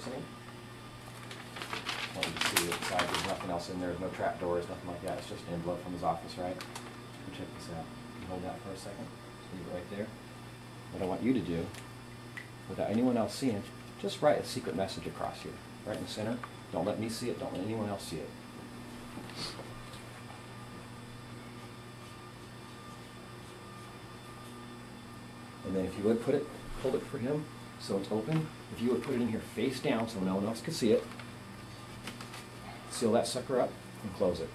seen. Well, you can see inside, there's nothing else in there, there's no trap doors, nothing like that. It's just an envelope from his office, right? So check this out. You can hold that for a second. Leave it right there. What I want you to do, without anyone else seeing it, just write a secret message across here, right in the center. Don't let me see it, don't let anyone else see it. And then if you would put it, hold it for him so it's open. If you would put it in here face down so no one else could see it, seal that sucker up and close it.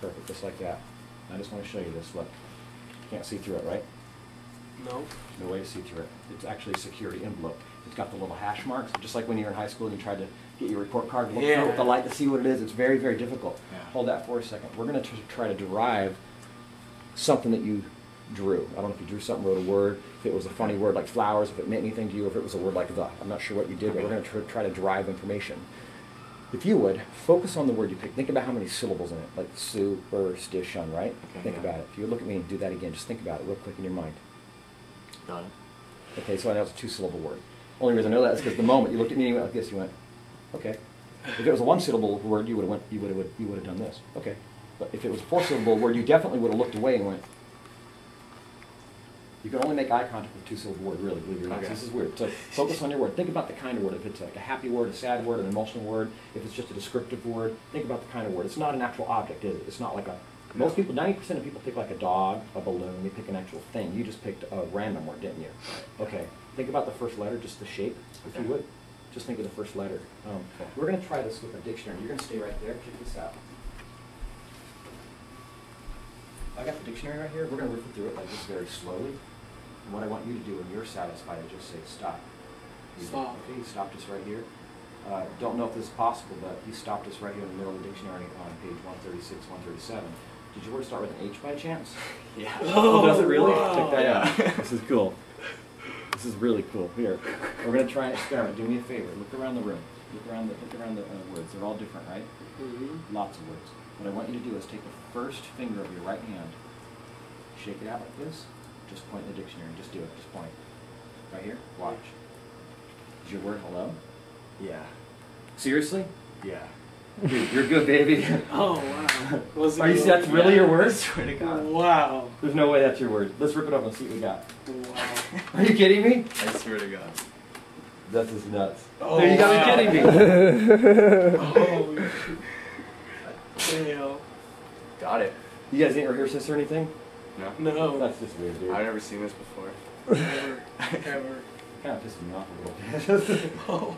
Perfect, just like that. I just want to show you this, look. You can't see through it, right? No. No way to see through it. It's actually a security envelope. It's got the little hash marks, just like when you were in high school and you tried to get your report card and look through with the light to see what it is. It's very, very difficult. Yeah. Hold that for a second. We're going to try to derive something that you drew. I don't know if you drew something, wrote a word, if it was a funny word like flowers, if it meant anything to you, if it was a word like the. I'm not sure what you did, but we're going to try to derive information. If you would, focus on the word you picked. Think about how many syllables in it, like superstition, right? Okay, think about it. If you look at me and do that again, just think about it real quick in your mind. Got it. Okay, so I know it's a two-syllable word. Only reason I know that is because the moment you looked at me and you went like this, you went, okay. If it was a one-syllable word, you would have went, you would have done this, okay. But if it was a four-syllable word, you definitely would have looked away and went. You can only make eye contact with a two-syllable word, really, believe it or not. This is weird. So focus on your word. Think about the kind of word. If it's like a happy word, a sad word, an emotional word, if it's just a descriptive word, think about the kind of word. It's not an actual object, is it? It's not like a, most people, 90% of people pick like a dog, a balloon, they pick an actual thing. You just picked a random word, didn't you? Okay. Think about the first letter, just the shape, if you would. Just think of the first letter. We're going to try this with a dictionary. You're going to stay right there. Check this out. I got the dictionary right here. We're going to work through it like this very slowly. And what I want you to do when you're satisfied is just say stop. Stop. Okay, he stopped us right here. Don't know if this is possible, but he stopped us right here in the middle of the dictionary on page 136, 137. Did your word start with an H by chance? Yeah. Oh, does it really? Wow. Check that out. This is cool. This is really cool. Here, we're going to try an experiment. Do me a favor. Look around the room. Look around the words. They're all different, right? Mm-hmm. Lots of words. What I want you to do is take the first finger of your right hand, shake it out like this, just point in the dictionary, just do it, just point. Right here, watch. Is your word hello? Yeah. Seriously? Yeah. Dude, you're good, baby. Oh, wow. Are you, that's really your word? I swear to God. Wow. There's no way that's your word. Let's rip it up and see what we got. Wow. Are you kidding me? I swear to God. This is nuts. Oh, dude, you gotta be kidding me. Holy shit. Got it. You guys didn't rehearse this or anything? No. No. That's just weird, dude. I've never seen this before. Ever. Ever. Kind of pissed me off a little bit. Oh.